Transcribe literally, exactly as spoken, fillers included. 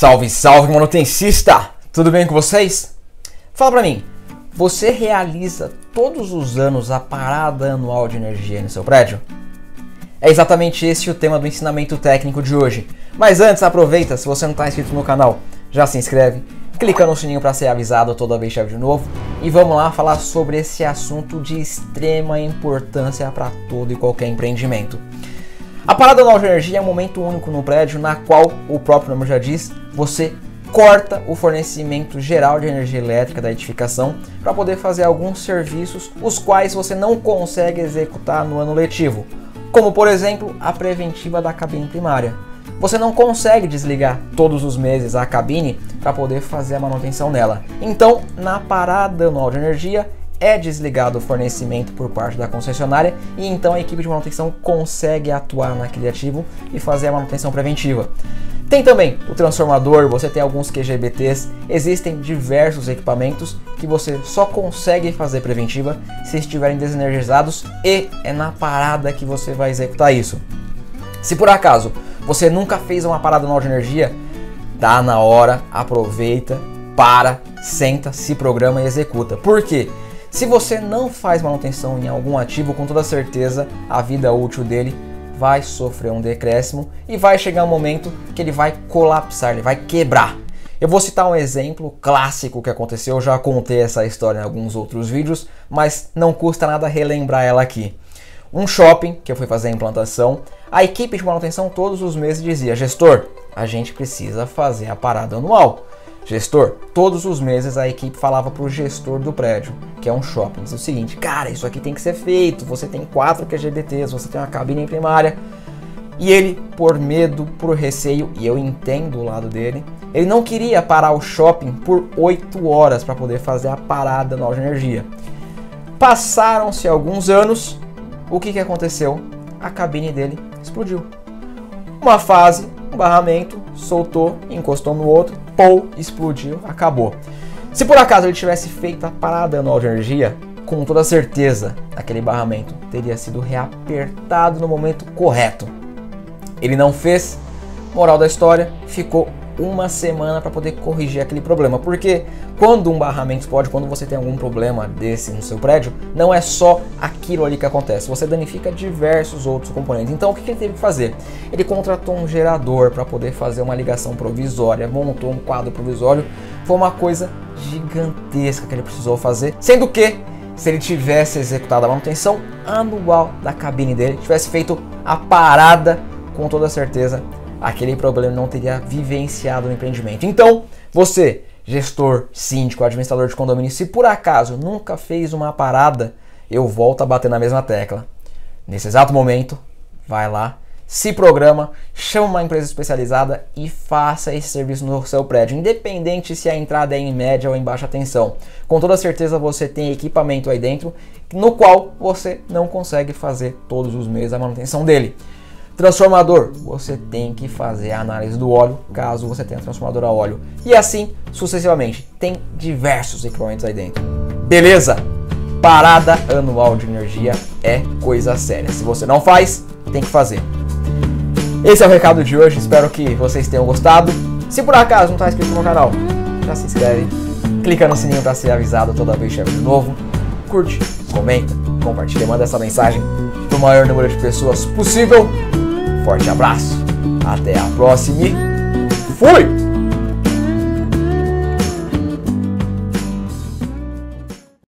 Salve, salve, manutencista! Tudo bem com vocês? Fala pra mim, você realiza todos os anos a parada anual de energia no seu prédio? É exatamente esse o tema do ensinamento técnico de hoje. Mas antes, aproveita, se você não está inscrito no canal, já se inscreve, clica no sininho para ser avisado toda vez que tiver vídeo novo e vamos lá falar sobre esse assunto de extrema importância para todo e qualquer empreendimento. A parada anual de energia é um momento único no prédio na qual, o próprio nome já diz, você corta o fornecimento geral de energia elétrica da edificação para poder fazer alguns serviços os quais você não consegue executar no ano letivo, como por exemplo a preventiva da cabine primária. Você não consegue desligar todos os meses a cabine para poder fazer a manutenção nela. Então, na parada anual de energia, é desligado o fornecimento por parte da concessionária e então a equipe de manutenção consegue atuar naquele ativo e fazer a manutenção preventiva. Tem também o transformador, você tem alguns Q G B Ts, existem diversos equipamentos que você só consegue fazer preventiva se estiverem desenergizados e é na parada que você vai executar isso. Se por acaso você nunca fez uma parada anual de energia, tá na hora, aproveita, para, senta, se programa e executa. Por quê? Se você não faz manutenção em algum ativo, com toda certeza a vida útil dele vai sofrer um decréscimo e vai chegar um momento que ele vai colapsar, ele vai quebrar. Eu vou citar um exemplo clássico que aconteceu, eu já contei essa história em alguns outros vídeos, mas não custa nada relembrar ela aqui. Um shopping que eu fui fazer a implantação, a equipe de manutenção todos os meses dizia: gestor, a gente precisa fazer a parada anual. Gestor, todos os meses a equipe falava para o gestor do prédio, que é um shopping, diz o seguinte: cara, isso aqui tem que ser feito, você tem quatro Q G B Ts, você tem uma cabine primária. E ele, por medo, por receio, e eu entendo o lado dele, ele não queria parar o shopping por oito horas para poder fazer a parada anual de energia. Passaram-se alguns anos, o que, que aconteceu? A cabine dele explodiu. Uma fase, um barramento, soltou, encostou no outro, ou explodiu, acabou. Se por acaso ele tivesse feito a parada anual de energia, com toda certeza aquele barramento teria sido reapertado no momento correto. Ele não fez, moral da história, ficou uma semana para poder corrigir aquele problema, porque quando um barramento explode, quando você tem algum problema desse no seu prédio, não é só aquilo ali que acontece, você danifica diversos outros componentes. Então o que ele teve que fazer? Ele contratou um gerador para poder fazer uma ligação provisória, montou um quadro provisório, foi uma coisa gigantesca que ele precisou fazer, sendo que se ele tivesse executado a manutenção anual da cabine dele, tivesse feito a parada, com toda certeza aquele problema não teria vivenciado no empreendimento. Então, você, gestor, síndico, administrador de condomínio, se por acaso nunca fez uma parada, eu volto a bater na mesma tecla. Nesse exato momento, vai lá, se programa, chama uma empresa especializada e faça esse serviço no seu prédio, independente se a entrada é em média ou em baixa tensão. Com toda certeza você tem equipamento aí dentro, no qual você não consegue fazer todos os meses a manutenção dele. Transformador, você tem que fazer a análise do óleo, caso você tenha transformador a óleo. E assim, sucessivamente, tem diversos equipamentos aí dentro. Beleza? Parada anual de energia é coisa séria. Se você não faz, tem que fazer. Esse é o recado de hoje, espero que vocês tenham gostado. Se por acaso não está inscrito no canal, já se inscreve, clica no sininho para ser avisado toda vez que chegar de novo. Curte, comenta, compartilha, manda essa mensagem para o maior número de pessoas possível. Forte abraço, até a próxima e fui!